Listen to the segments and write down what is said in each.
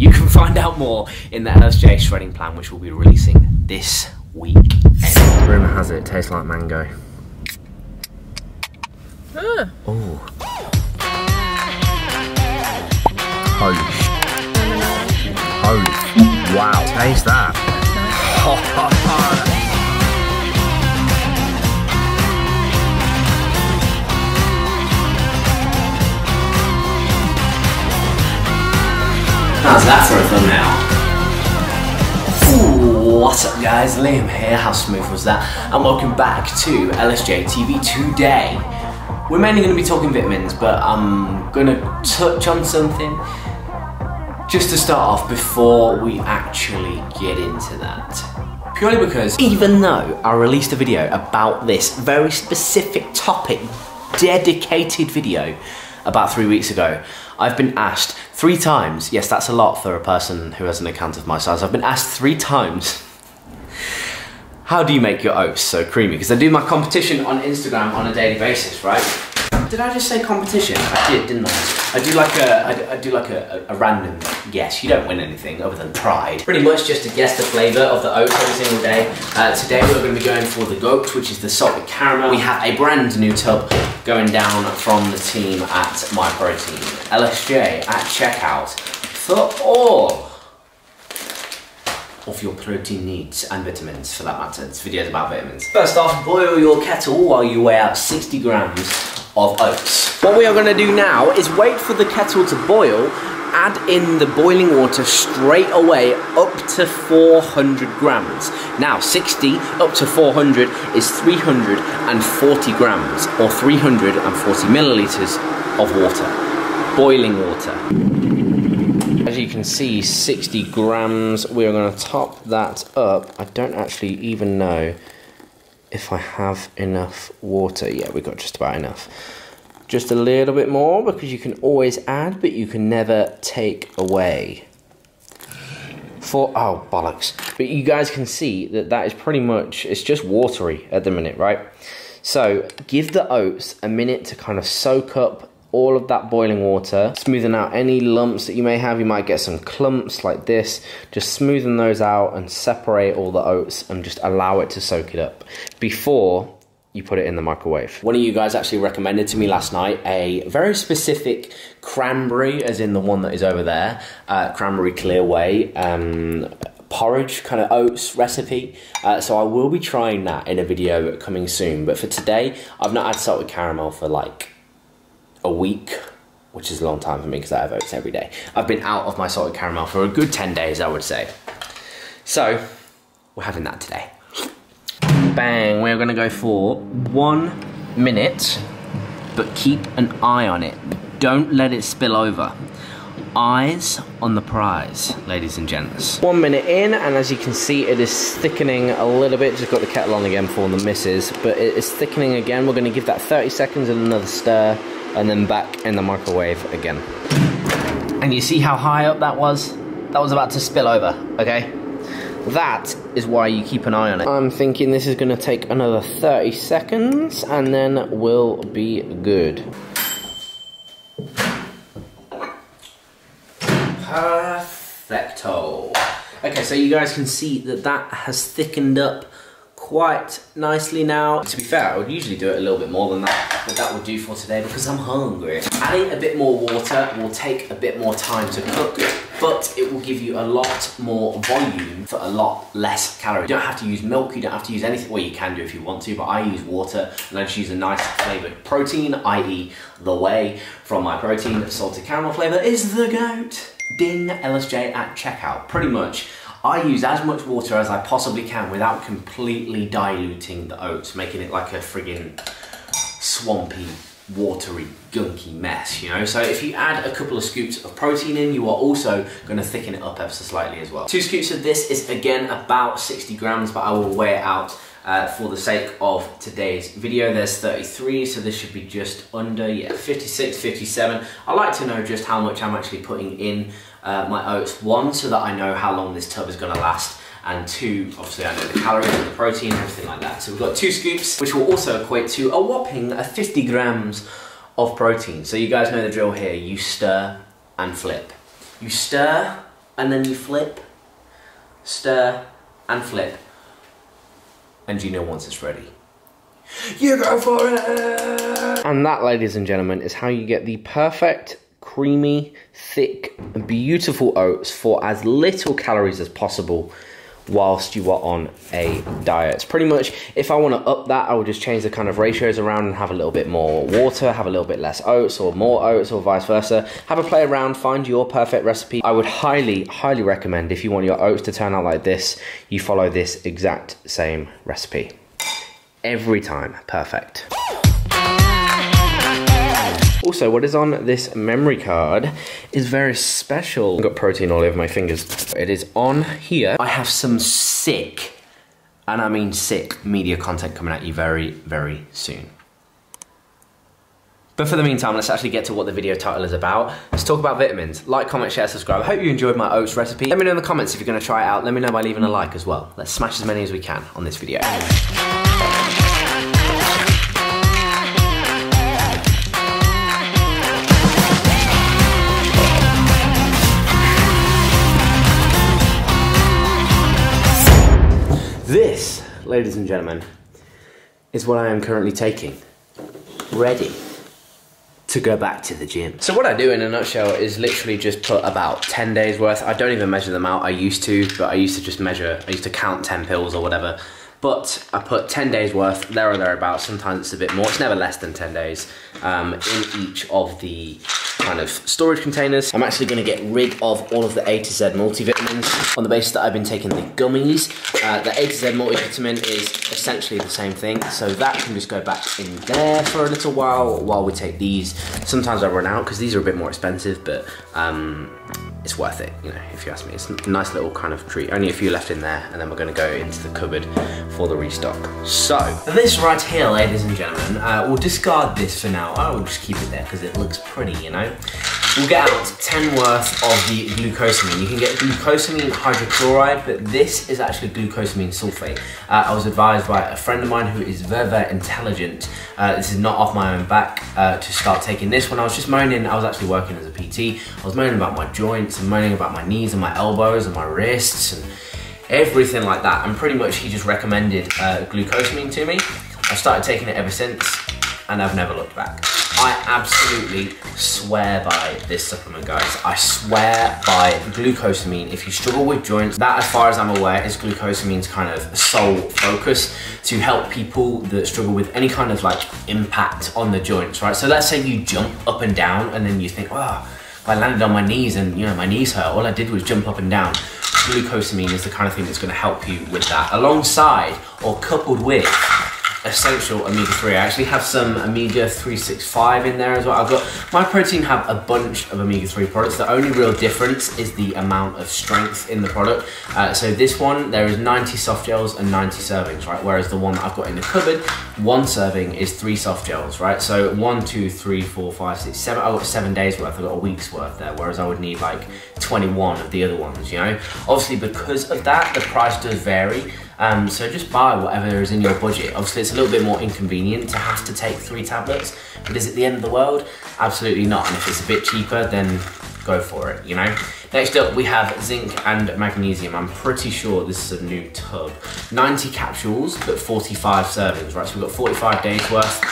You can find out more in the LSJ shredding plan, which we'll be releasing this week. Rumour has it tastes like mango. Oh. Holy wow, taste that. How's that for a thumbnail? Ooh, what's up guys, Liam here, how smooth was that? And welcome back to LSJ TV. Today, we're mainly going to be talking vitamins, but I'm going to touch on something just to start off before we actually get into that. Purely because even though I released a video about this very specific topic, dedicated video, about 3 weeks ago, I've been asked 3 times, yes that's a lot for a person who has an account of my size, I've been asked 3 times, how do you make your oats so creamy? Because I do my competition on Instagram on a daily basis, right? Did I just say competition? I did, didn't I? I do like a random guess. You don't win anything other than pride. Pretty much just to guess the flavour of the oats every single day. Today we're going to be going for the goat, which is the salted caramel. We have a brand new tub going down from the team at MyProtein. LSJ at checkout for all of your protein needs and vitamins, for that matter. It's videos about vitamins. First off, boil your kettle while you weigh out 60 grams of oats. What we are going to do now is wait for the kettle to boil, add in the boiling water straight away up to 400 grams. Now 60 up to 400 is 340 grams or 340 milliliters of water, boiling water. As you can see, 60 grams, we are going to top that up. I don't actually even know if I have enough water. Yeah, we got just about enough. Just a little bit more, because you can always add, but you can never take away. Oh, bollocks. But you guys can see that that is pretty much, it's just watery at the minute, right? So give the oats a minute to kind of soak up all of that boiling water, smoothing out any lumps that you may have. You might get some clumps like this, just smoothen those out and separate all the oats and just allow it to soak it up before you put it in the microwave. One of you guys actually recommended to me last night a very specific cranberry, as in the one that is over there, cranberry clear whey, porridge kind of oats recipe, so I will be trying that in a video coming soon. But for today, I've not had salted caramel for like a week, which is a long time for me because I have oats every day. I've been out of my salted caramel for a good 10 days, I would say. So, we're having that today. Bang, we're gonna go for 1 minute, but keep an eye on it. Don't let it spill over. Eyes on the prize, ladies and gents. 1 minute in, and as you can see, it is thickening a little bit. Just got the kettle on again for the misses, but it is thickening again. We're gonna give that 30 seconds and another stir, and then back in the microwave again. And you see how high up that was? That was about to spill over, okay? That is why you keep an eye on it. I'm thinking this is gonna take another 30 seconds, and then we'll be good. Perfecto. Okay, so you guys can see that that has thickened up quite nicely now. To be fair, I would usually do it a little bit more than that, but that will do for today because I'm hungry. Adding a bit more water will take a bit more time to cook, but it will give you a lot more volume for a lot less calories. You don't have to use milk, you don't have to use anything. Well, you can do if you want to, but I use water, and I just use a nice flavored protein, i.e. the whey from MyProtein. Salted caramel flavor is the goat. Ding, LSJ at checkout. Pretty much, I use as much water as I possibly can without completely diluting the oats, making it like a friggin' swampy, watery, gunky mess, you know? So if you add a couple of scoops of protein in, you are also gonna thicken it up ever so slightly as well. 2 scoops of this is, again, about 60 grams, but I will weigh it out for the sake of today's video. There's 33, so this should be just under, yeah, 56, 57. I like to know just how much I'm actually putting in my oats. 1, so that I know how long this tub is gonna last, and 2, obviously I know the calories and the protein and everything like that. So we've got 2 scoops, which will also equate to a whopping 50 grams of protein. So you guys know the drill here. You stir and flip. You stir and then you flip, stir, and flip. And you know once it's ready, you go for it! And that, ladies and gentlemen, is how you get the perfect, creamy, thick, and beautiful oats for as little calories as possible whilst you are on a diet. It's pretty much, if I want to up that, I will just change the kind of ratios around and have a little bit more water, have a little bit less oats, or more oats, or vice versa. Have a play around, find your perfect recipe. I would highly, highly recommend, if you want your oats to turn out like this, you follow this exact same recipe. Every time, perfect. Also, what is on this memory card is very special. I've got protein all over my fingers. It is on here. I have some sick, and I mean sick, media content coming at you very, very soon. But for the meantime, let's actually get to what the video title is about. Let's talk about vitamins. Like, comment, share, subscribe. I hope you enjoyed my oats recipe. Let me know in the comments if you're gonna try it out. Let me know by leaving a like as well. Let's smash as many as we can on this video. This, ladies and gentlemen, is what I am currently taking, ready to go back to the gym. So what I do in a nutshell is literally just put about 10 days worth. I don't even measure them out. I used to, but I used to just measure, I used to count 10 pills or whatever. But I put 10 days worth, there or thereabouts. Sometimes it's a bit more, it's never less than 10 days in each of the kind of storage containers. I'm actually gonna get rid of all of the A to Z multivitamins on the basis that I've been taking the gummies. The A to Z multivitamin is essentially the same thing, so that can just go back in there for a little while we take these. Sometimes I run out, because these are a bit more expensive, but it's worth it, you know, if you ask me. It's a nice little kind of treat. Only a few left in there, and then we're gonna go into the cupboard for the restock. So, this right here, ladies and gentlemen, we'll discard this for now. I will just keep it there, because it looks pretty, you know? We'll get out 10 worth of the glucosamine. You can get glucosamine hydrochloride, but this is actually glucosamine sulfate. I was advised by a friend of mine who is very, very intelligent, this is not off my own back, to start taking this. When I was just moaning, I was actually working as a PT, I was moaning about my joints and moaning about my knees and my elbows and my wrists and everything like that. And pretty much he just recommended glucosamine to me. I've started taking it ever since, and I've never looked back. I absolutely swear by this supplement, guys. I swear by glucosamine. If you struggle with joints, that, as far as I'm aware, is glucosamine's kind of sole focus, to help people that struggle with any kind of like impact on the joints, right? So let's say you jump up and down and then you think, oh, I landed on my knees and, you know, my knees hurt. All I did was jump up and down. Glucosamine is the kind of thing that's gonna help you with that, alongside or coupled with essential omega 3. I actually have some Omega 365 in there as well. I've got MyProtein have a bunch of Omega 3 products. The only real difference is the amount of strength in the product. So this one, there is 90 soft gels and 90 servings, right? Whereas the one that I've got in the cupboard, one serving is 3 soft gels, right? So 1, 2, 3, 4, 5, 6, 7. I've got 7 days worth. I've got a week's worth there, whereas I would need like 21 of the other ones, you know? Obviously, because of that, the price does vary. So just buy whatever is in your budget. Obviously, it's a little bit more inconvenient to have to take 3 tablets, but is it the end of the world? Absolutely not, and if it's a bit cheaper, then go for it, you know? Next up, we have zinc and magnesium. I'm pretty sure this is a new tub. 90 capsules, but 45 servings, right? So we've got 45 days worth.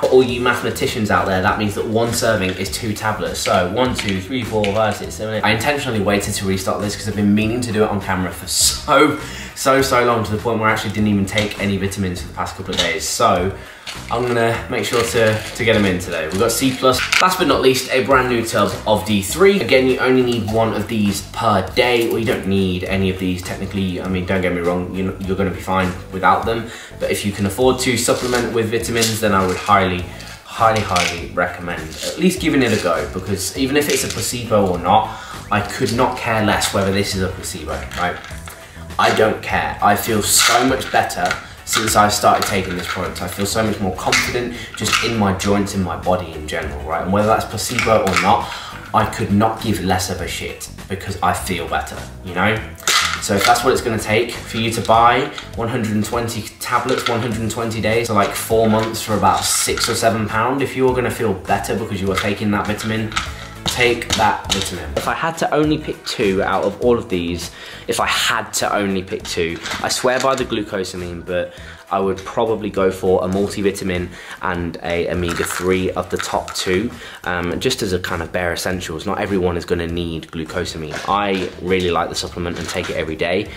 For all you mathematicians out there, that means that 1 serving is 2 tablets. So 1, 2, 3, 4, 5, 6, 7, 8. I intentionally waited to restart this because I've been meaning to do it on camera for so long, to the point where I actually didn't even take any vitamins for the past couple of days. So I'm gonna make sure to get them in today. We've got C+. Last but not least, a brand new tub of D3. Again, you only need 1 of these per day. Well, you don't need any of these technically. I mean, don't get me wrong, you're gonna be fine without them. But if you can afford to supplement with vitamins, then I would highly, highly, highly recommend at least giving it a go, because even if it's a placebo or not, I could not care less whether this is a placebo, right? I don't care. I feel so much better since I started taking this product. I feel so much more confident just in my joints, in my body in general, right? And whether that's placebo or not, I could not give less of a shit, because I feel better, you know? So if that's what it's gonna take for you to buy 120 tablets, 120 days, so like 4 months for about £6 or £7, if you are gonna feel better because you are taking that vitamin, take that vitamin. If I had to only pick two out of all of these, I swear by the glucosamine, but I would probably go for a multivitamin and a Omega 3 of the top two, just as a kind of bare essentials. Not everyone is gonna need glucosamine. I really like the supplement and take it every day,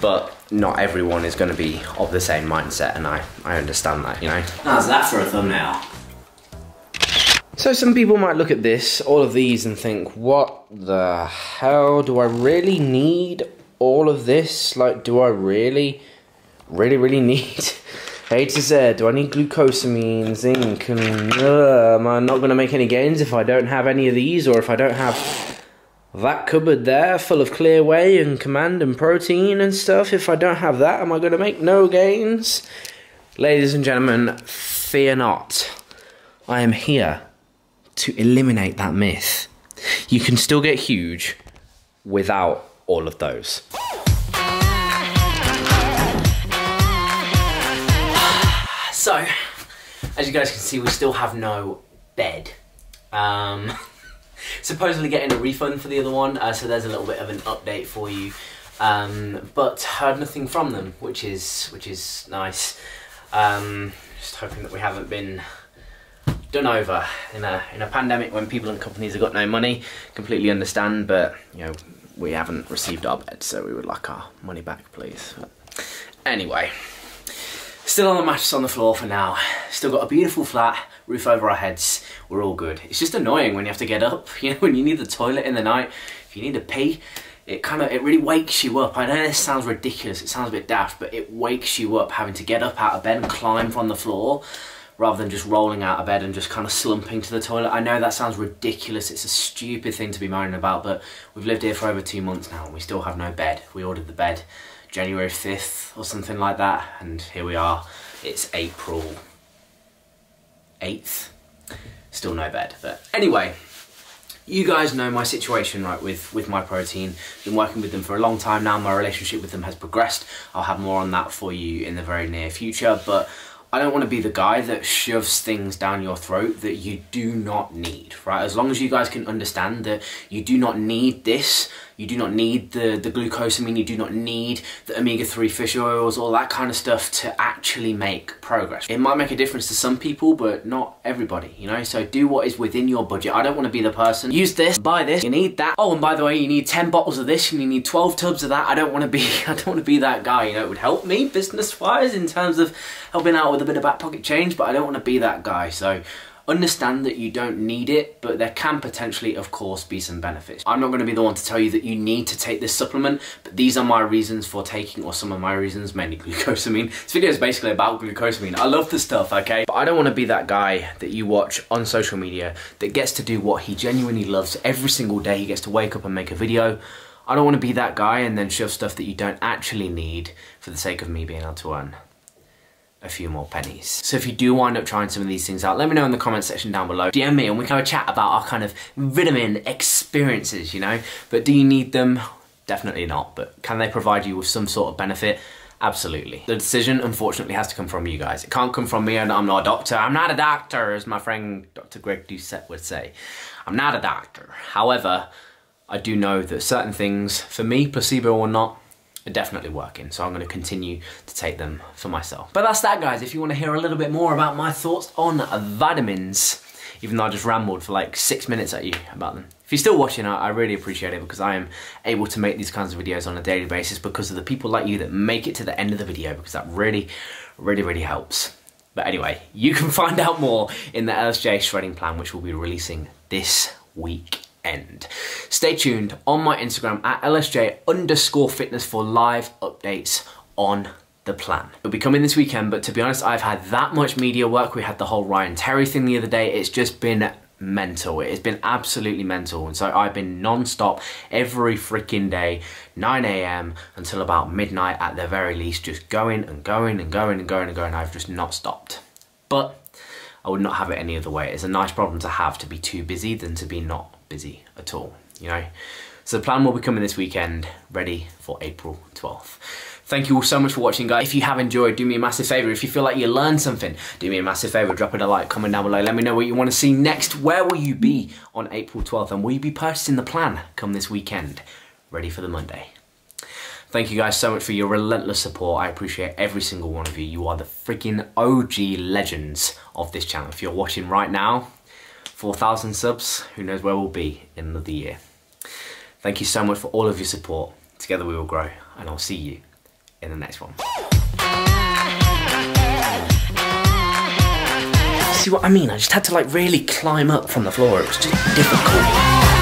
but not everyone is gonna be of the same mindset, and I understand that, you know? How's that for a thumbnail? So some people might look at this, all of these, and think, what the hell, do I really need all of this? Like, do I really need A to Z? Do I need glucosamine, zinc, and am I not gonna make any gains if I don't have any of these, or if I don't have that cupboard there full of clear whey and command and protein and stuff? If I don't have that, am I gonna make no gains? Ladies and gentlemen, fear not. I am here to eliminate that myth. You can still get huge without all of those. So, as you guys can see, we still have no bed. Supposedly getting a refund for the other one, so there's a little bit of an update for you. But heard nothing from them, which is nice. Just hoping that we haven't been done over in a pandemic when people and companies have got no money. Completely understand, but you know, we haven't received our bed, so we would like our money back, please. But anyway, still on the mattress on the floor for now. Still got a beautiful flat, roof over our heads. We're all good. It's just annoying when you have to get up, you know, when you need the toilet in the night, if you need to pee, it really wakes you up. I know this sounds ridiculous, it sounds a bit daft, but it wakes you up having to get up out of bed and climb from the floor, rather than just rolling out of bed and just kind of slumping to the toilet. I know that sounds ridiculous, it's a stupid thing to be moaning about, but we've lived here for over 2 months now and we still have no bed. We ordered the bed January 5th or something like that, and here we are, it's April 8th. Still no bed, but anyway. You guys know my situation, right, with MyProtein. Been working with them for a long time now, my relationship with them has progressed. I'll have more on that for you in the very near future, but I don't want to be the guy that shoves things down your throat that you do not need, right? As long as you guys can understand that you do not need this, you do not need the glucosamine, you do not need the omega-3 fish oils, all that kind of stuff to actually make progress. It might make a difference to some people, but not everybody, you know? So do what is within your budget. I don't want to be the person, use this, buy this, you need that. Oh, and by the way, you need 10 bottles of this and you need 12 tubs of that. I don't want to be that guy, you know? It would help me business-wise in terms of helping out with a bit of back pocket change, but I don't want to be that guy. So understand that you don't need it, but there can potentially, of course, be some benefits. I'm not going to be the one to tell you that you need to take this supplement, but these are my reasons for taking, or some of my reasons, mainly glucosamine. This video is basically about glucosamine. I love this stuff, okay? But I don't want to be that guy that you watch on social media that gets to do what he genuinely loves every single day. He gets to wake up and make a video. I don't want to be that guy and then shove stuff that you don't actually need for the sake of me being able to earn a few more pennies. So if you do wind up trying some of these things out, let me know in the comment section down below. DM me and we can have a chat about our kind of vitamin experiences, you know? But do you need them? Definitely not. But can they provide you with some sort of benefit? Absolutely. The decision, unfortunately, has to come from you guys. It can't come from me, and I'm not a doctor. I'm not a doctor, as my friend Dr. Greg Doucette would say. I'm not a doctor. However, I do know that certain things, for me, placebo or not, are definitely working, so I'm going to continue to take them for myself. But that's that, guys. If you want to hear a little bit more about my thoughts on vitamins, even though I just rambled for like 6 minutes at you about them. If you're still watching, I really appreciate it, because I am able to make these kinds of videos on a daily basis because of the people like you that make it to the end of the video, because that really helps. But anyway, you can find out more in the LSJ shredding plan, which we'll be releasing this week. Stay tuned on my Instagram at LSJ_fitness for live updates on the plan. It'll be coming this weekend, but to be honest, I've had that much media work. We had the whole Ryan Terry thing the other day. It's just been mental. It has been absolutely mental. And so I've been non-stop every freaking day, 9 AM until about midnight at the very least, just going. I've just not stopped. But I would not have it any other way. It's a nice problem to have, to be too busy than to be not busy at all, you know? So the plan will be coming this weekend, ready for April 12th. Thank you all so much for watching, guys. If you have enjoyed, do me a massive favor. If you feel like you learned something, do me a massive favor, drop it a like, comment down below. Let me know what you want to see next. Where will you be on April 12th? And will you be purchasing the plan come this weekend, ready for the Monday? Thank you guys so much for your relentless support. I appreciate every single one of you. You are the freaking OG legends of this channel. If you're watching right now, 4,000 subs, who knows where we'll be in another year. Thank you so much for all of your support. Together we will grow, and I'll see you in the next one. See what I mean? I just had to like really climb up from the floor. It was just difficult.